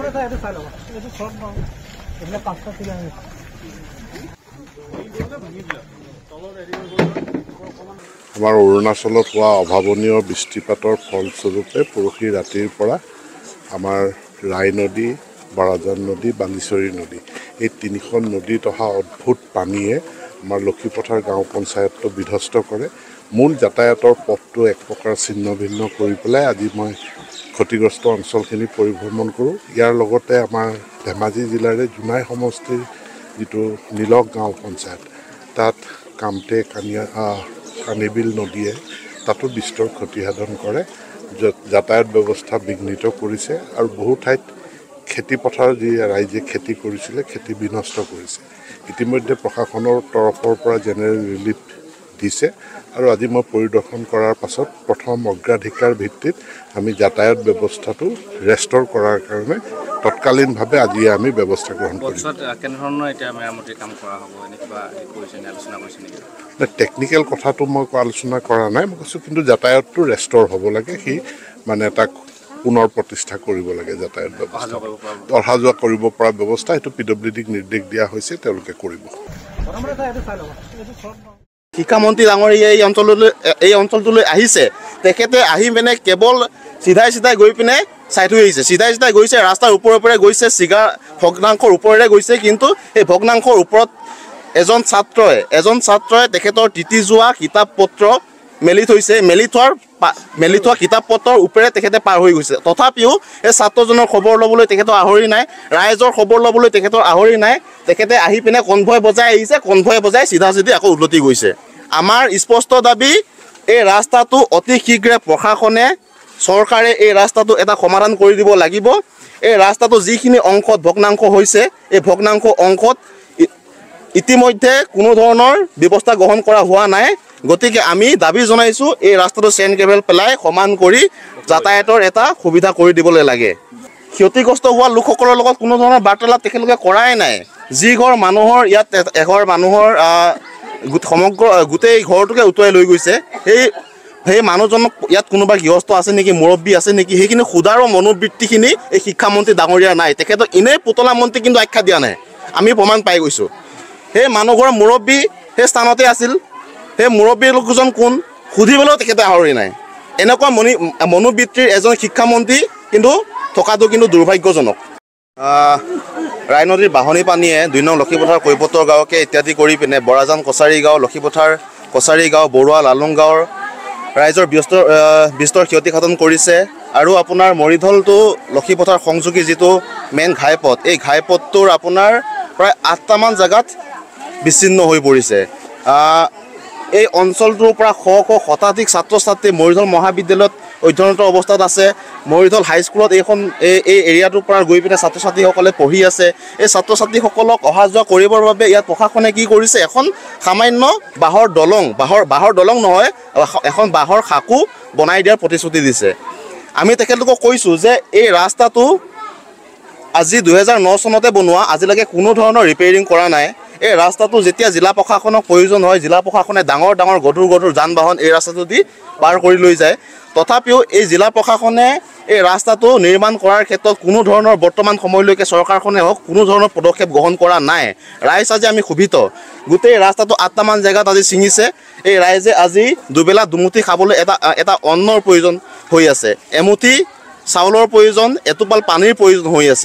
আমরা তো এত চাই না, এটা সব না, এগুলো 5টা থেকে আমি আমাৰ অৰুণাচলত হোৱা অভাৱনীয় বৃষ্টিপাতৰ ফলস্বৰূপে পৰহি ৰাতিৰ পৰা আমাৰ ৰাই নদী, বৰাজান নদী, বালিচৰি নদী এই তিনিখন নদীত অহা অদ্ভুত পানীয়ে আমাৰ লক্ষীপথাৰ গাঁও পঞ্চায়তটো বিধ্বস্ত কৰে। মূল যাতায়াতৰ পথটো এক প্ৰকাৰ ছিন্ন ভিন্ন কৰি পেলাই আজি মই ক্ষতিগ্ৰস্ত অঞ্চলখিনি পৰিভ্ৰমণ কৰোঁ। ইয়াৰ লগতে আমাৰ ধেমাজি জিলাৰে জোনাই সমষ্টিৰ যিটো নীলক গাঁও পঞ্চায়ত তাত কামতে কানিবিল নদীয়ে তাতো বিস্তৰ ক্ষতিসাধন কৰে, যাতায়াত ব্যৱস্থা বিঘ্নিত কৰিছে আৰু বহু ঠাইত খেতিপথাৰ যি ৰাইজে খেতি কৰিছিলে খেতি বিনষ্ট কৰিছে। ইতিমধ্যে প্ৰশাসনৰ তৰফৰ পৰা জেনেৰেল ৰিলিফ দিছে আৰু আজি মই পৰিদৰ্শন কৰাৰ পাছত প্ৰথম অগ্ৰাধিকাৰ ভিত্তিত আমি যাতায়াত ব্যৱস্থাটো ৰেষ্টৰ কৰাৰ কাৰণে তৎকালীনভাৱে আজি আমি ব্যৱস্থা গ্ৰহণ কৰিছোঁ। টেকনিকেল কথাটো মই আলোচনা কৰা নাই, মই কৈছোঁ কিন্তু যাতায়াতটো ৰেষ্টৰ হ'ব লাগে, সি মানে এটা পুনৰ প্ৰতিষ্ঠা কৰিব লাগে, যাতায়াত ব্যৱস্থা অহা যোৱা কৰিব পৰা ব্যৱস্থা। এইটো PWDক নিৰ্দেশ দিয়া হৈছে, তেওঁলোকে কৰিব। শিক্ষামন্ত্ৰী ডাঙৰ এই অঞ্চলটোলৈ আহিছে, তেখেতে আহি পিনে কেৱল চিধাই গৈ পিনে চাই থৈ আহিছে, চিধাই গৈছে, ৰাস্তাৰ ওপৰে গৈছে, চিগা ভগ্নাংশৰ ওপৰেৰে গৈছে। কিন্তু এই ভগ্নাংশৰ ওপৰত এজন ছাত্ৰই তেখেতৰ তিতি যোৱা কিতাপ পত্ৰ মেলি থোৱাৰ কিতাপ পত্ৰৰ ওপৰে তেখেতে পাৰ হৈ গৈছে। তথাপিও এই ছাত্ৰজনৰ খবৰ ল'বলৈ তেখেতৰ আহৰি নাই, ৰাইজৰ খবৰ ল'বলৈ তেখেতৰ আহৰি নাই, তেখেতে আহি পিনে কনভয় বজাই আহিছে, কনভয় বজাই চিধাচিধি আকৌ উভতি গৈছে। আমাৰ স্পষ্ট দাবী, এই ৰাস্তাটো অতি শীঘ্ৰে প্ৰশাসনে চৰকাৰে এই ৰাস্তাটো এটা সমাধান কৰি দিব লাগিব। এই ৰাস্তাটো যিখিনি অংশত ভগ্নাংশ হৈছে এই ভগ্নাংশ অংশত ইতিমধ্যে কোনো ধৰণৰ ব্যৱস্থা গ্ৰহণ কৰা হোৱা নাই। গতিকে আমি দাবী জনাইছোঁ এই ৰাস্তাটো চেন কেবল পেলাই সমান কৰি যাতায়াতৰ এটা সুবিধা কৰি দিবলৈ লাগে। ক্ষতিগ্ৰস্ত হোৱা লোকসকলৰ লগত কোনো ধৰণৰ বাৰ্তালাপ তেখেতলোকে কৰাই নাই। যিঘৰ মানুহৰ ইয়াত এঘৰ মানুহৰ গোটেই ঘৰটোকে উটুৱাই লৈ গৈছে, সেই মানুহজনক ইয়াত কোনোবা গৃহস্থ আছে নেকি, মুৰব্বী আছে নেকি, সেইখিনি সোধাৰো মনোবৃত্তিখিনি এই শিক্ষামন্ত্ৰী ডাঙৰীয়া নাই। তেখেতক এনেই পুতলা মন্ত্ৰী কিন্তু আখ্যা দিয়া নাই, আমি প্ৰমাণ পাই গৈছোঁ। সেই মানুহঘৰৰ মুৰব্বী সেই স্থানতে আছিল, সেই মুৰব্বী লোকজন কোন সুধিবলৈও তেখেতে আহৰি নাই। এনেকুৱা মনোবৃত্তিৰ এজন শিক্ষামন্ত্ৰী কিন্তু থকাটো কিন্তু দুৰ্ভাগ্যজনক। ৰাই নদীৰ বাহনী পানীয়ে 2 নং লক্ষীপথাৰ কৈপতৰ গাঁৱকে ইত্যাদি কৰি পিনে বৰাজান কছাৰী গাঁও, লক্ষীপথাৰ কছাৰী গাঁও, বৰুৱা লালুং গাঁৱৰ ৰাইজৰ বিস্তৰ ক্ষতিসাধন কৰিছে। আৰু আপোনাৰ মৰিঢলটো লক্ষীপথাৰ সংযোগী যিটো মেইন ঘাইপথ, এই ঘাইপথটোৰ আপোনাৰ প্ৰায় 8টামান জেগাত বিচ্ছিন্ন হৈ পৰিছে। এই অঞ্চলটোৰ পৰা শ শ শতাধিক ছাত্ৰ ছাত্ৰী মৰিঢল মহাবিদ্যালয়ত অধ্যয়নত অৱস্থাত আছে, মৰিঢল হাইস্কুলত এই এৰিয়াটোৰ পৰা গৈ পিনে ছাত্ৰ ছাত্ৰীসকলে পঢ়ি আছে। এই ছাত্ৰ ছাত্ৰীসকলক অহা যোৱা কৰিবৰ বাবে ইয়াত প্ৰশাসনে কি কৰিছে, এখন সামান্য বাঁহৰ দলং নহয়, এখন বাঁহৰ সাঁকো বনাই দিয়াৰ প্ৰতিশ্ৰুতি দিছে। আমি তেখেতলোকক কৈছোঁ যে এই ৰাস্তাটো আজি 2009 চনতে বনোৱা, আজিলৈকে কোনো ধৰণৰ ৰিপেয়াৰিং কৰা নাই। এই ৰাস্তাটো যেতিয়া জিলা প্ৰশাসনক প্ৰয়োজন হয়, জিলা প্ৰশাসনে ডাঙৰ গধুৰ যান বাহন এই ৰাস্তাটো দি পাৰ কৰি লৈ যায়। তথাপিও এই জিলা প্ৰশাসনে এই ৰাস্তাটো নিৰ্মাণ কৰাৰ ক্ষেত্ৰত কোনো ধৰণৰ বৰ্তমান সময়লৈকে চৰকাৰখনে হওক কোনো ধৰণৰ পদক্ষেপ গ্ৰহণ কৰা নাই। ৰাইজ আজি আমি ক্ষোভিত, গোটেই ৰাস্তাটো 8টামান জেগাত আজি ছিঙিছে। এই ৰাইজে আজি দুবেলা দুমুঠি খাবলৈ এটা অন্নৰ প্ৰয়োজন হৈ আছে, এমুঠি চাউলৰ প্ৰয়োজন, এটোপাল পানীৰ প্ৰয়োজন হৈ আছে।